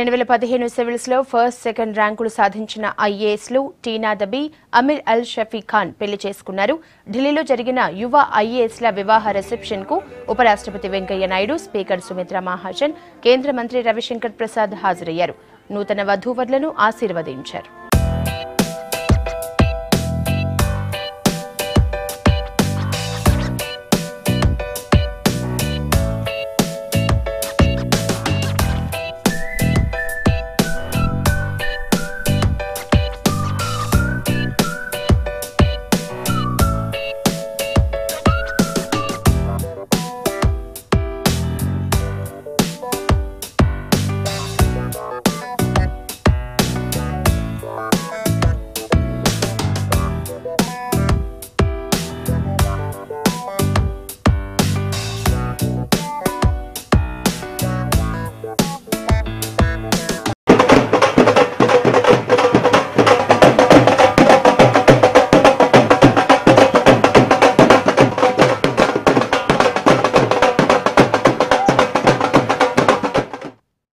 2015 civils లో first second ర్యాంకులు సాధించిన ఐఏఎస్ లు టీనా దబి, అమీర్ అల్ షఫీ ఖాన్ పెళ్లి చేసుకున్నారు. ఢిల్లీలో జరిగిన యువ ఐఏఎస్ ల వివాహ రిసెప్షన్ కు ఉపరాష్ట్రపతి వెంకయ్య నాయుడు, స్పీకర్ సుమిత్రా మహాజన్, కేంద్ర మంత్రి రవిశంకర్ ప్రసాద్ హాజరయ్యారు. నూతన వధూవరులను ఆశీర్వదించారు.